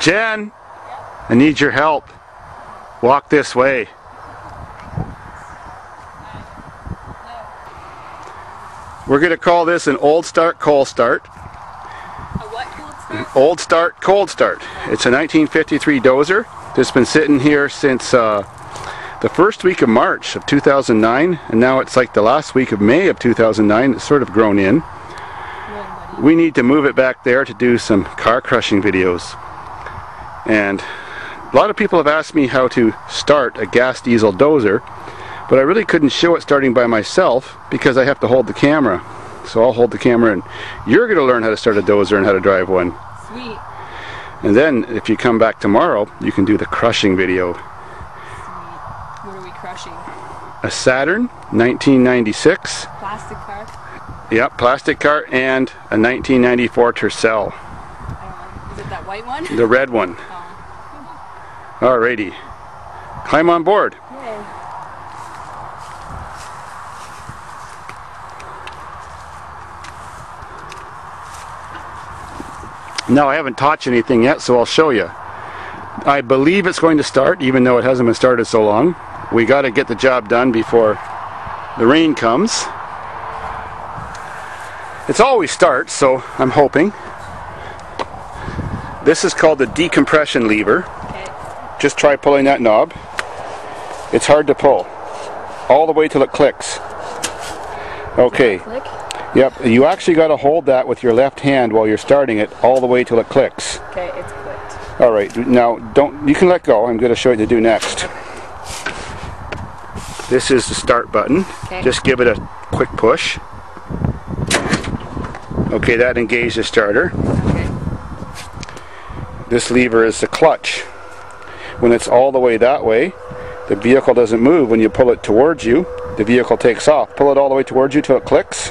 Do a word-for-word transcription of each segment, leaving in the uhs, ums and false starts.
Jen, I need your help. Walk this way. We're going to call this an old start, cold start. A what cold start? An old start, cold start. It's a nineteen fifty-three dozer that's been sitting here since uh, the first week of March of two thousand nine, and now it's like the last week of May of two thousand nine. It's sort of grown in. We need to move it back there to do some car crushing videos. And a lot of people have asked me how to start a gas diesel dozer, but I really couldn't show it starting by myself because I have to hold the camera. So I'll hold the camera and you're going to learn how to start a dozer and how to drive one. Sweet. And then if you come back tomorrow, you can do the crushing video. Sweet. What are we crushing? A Saturn nineteen ninety-six. Plastic car? Yep, plastic car and a nineteen ninety-four Tercel. Uh, is it that white one? The red one. Oh. Alrighty, climb on board. Yay. Now I haven't touched anything yet, so I'll show you. I believe it's going to start, even though it hasn't been started so long. We got to get the job done before the rain comes. It's always starts, so I'm hoping. This is called the decompression lever. Just try pulling that knob. It's hard to pull. All the way till it clicks. Okay. Click? Yep. You actually got to hold that with your left hand while you're starting it all the way till it clicks. Okay, it's clicked. All right. Now, don't. You can let go. I'm going to show you what to do next. Okay. This is the start button. Okay. Just give it a quick push. Okay, that engaged the starter. Okay. This lever is the clutch. When it's all the way that way, the vehicle doesn't move. When you pull it towards you, the vehicle takes off. Pull it all the way towards you till it clicks.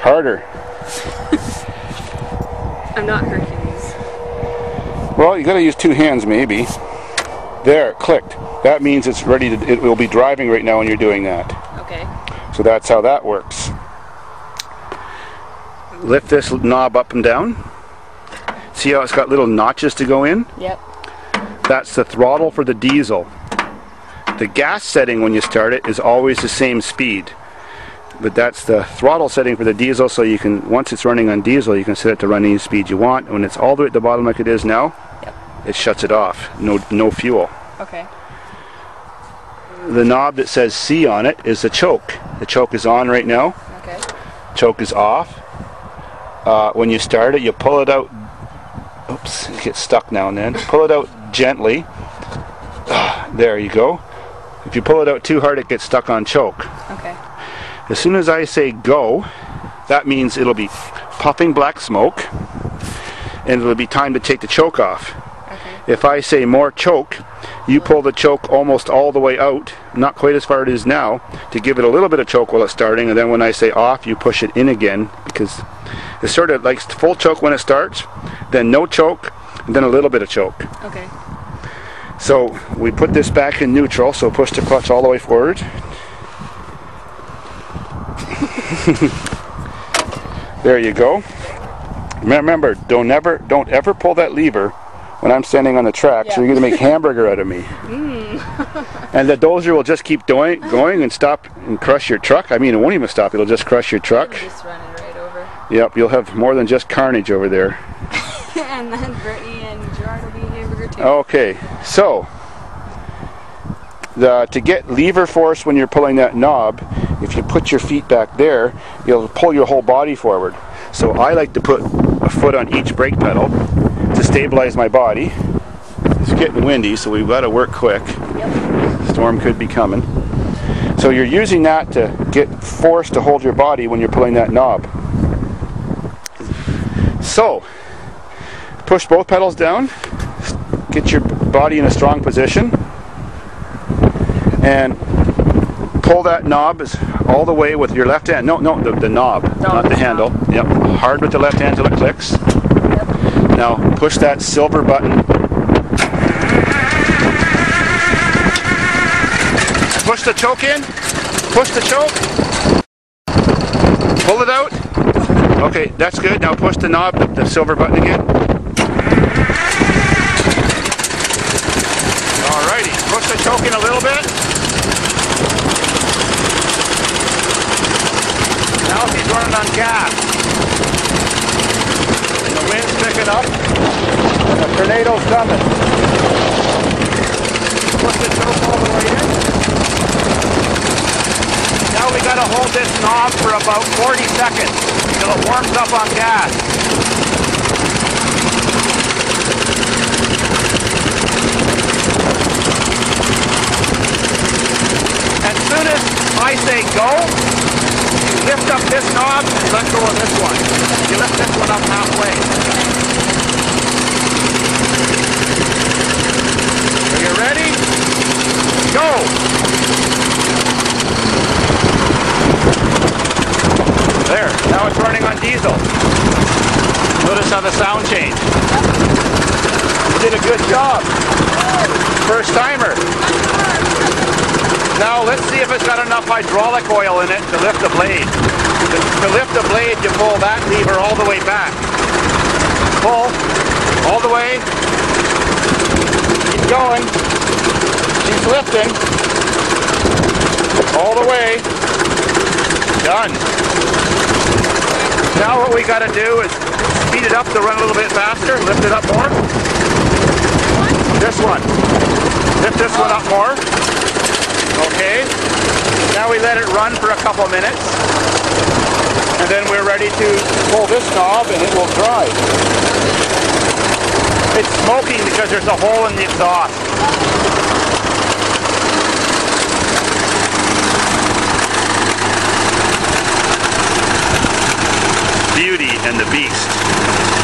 Harder. I'm not Hercules. Well, you gotta use two hands maybe. There, it clicked. That means it's ready to, it will be driving right now when you're doing that. Okay. So that's how that works. Lift this knob up and down. See how it's got little notches to go in? Yep. That's the throttle for the diesel. The gas setting when you start it is always the same speed, but that's the throttle setting for the diesel, so you can, once it's running on diesel, you can set it to run any speed you want. When it's all the way at the bottom like it is now, yep, it shuts it off. No, no fuel. Okay. The knob that says C on it is the choke. The choke is on right now. Okay. Choke is off. Uh, when you start it, you pull it out. Oops, it gets stuck now and then. Pull it out gently. Ah, there you go. If you pull it out too hard, it gets stuck on choke. Okay. As soon as I say go, that means it'll be puffing black smoke and it'll be time to take the choke off. Okay. If I say more choke, you pull the choke almost all the way out, not quite as far as it is now, to give it a little bit of choke while it's starting, and then when I say off, you push it in again, because it's sort of like full choke when it starts, then no choke, and then a little bit of choke. Okay. So we put this back in neutral, so push the clutch all the way forward. There you go. Remember, don't ever, don't ever pull that lever when I'm standing on the track, yeah. So you're going to make hamburger out of me. Mm. And the dozer will just keep doing, going and stop and crush your truck. I mean, it won't even stop, it'll just crush your truck. It'll just run it right over. Yep, you'll have more than just carnage over there. And then Brittany and Gerard will be hamburger too. Okay, so the, to get lever force when you're pulling that knob, if you put your feet back there, you'll pull your whole body forward. So I like to put a foot on each brake pedal to stabilize my body. It's getting windy, so we've got to work quick. Yep. Storm could be coming. So you're using that to get force to hold your body when you're pulling that knob. So push both pedals down, get your body in a strong position, and pull that knob all the way with your left hand. No, no, the, the knob, no, not the handle. Knob. Yep, hard with the left hand till it clicks. Yep. Now push that silver button. Push the choke in, push the choke, pull it out. Okay, that's good. Now push the knob, the, the silver button again. soaking a little bit. Now he's running on gas. And the wind's picking up. And the tornado's coming. Put the turf all the way in. Now we gotta hold this knob for about forty seconds until it warms up on gas. I say go, you lift up this knob and let go of this one. You lift this one up halfway. Are you ready? Go! There, now it's running on diesel. Notice how the sound changed. You did a good job. First timer. Now let's see if it's got enough hydraulic oil in it to lift the blade. To, to lift the blade, you pull that lever all the way back. Pull, all the way. Keep going. Keep lifting. All the way. Done. Now what we got to do is speed it up to run a little bit faster. Lift it up more. This one. Lift this one up more. Okay, now we let it run for a couple minutes, and then we're ready to pull this knob and it will dry. It's smoking because there's a hole in the exhaust. Beauty and the Beast.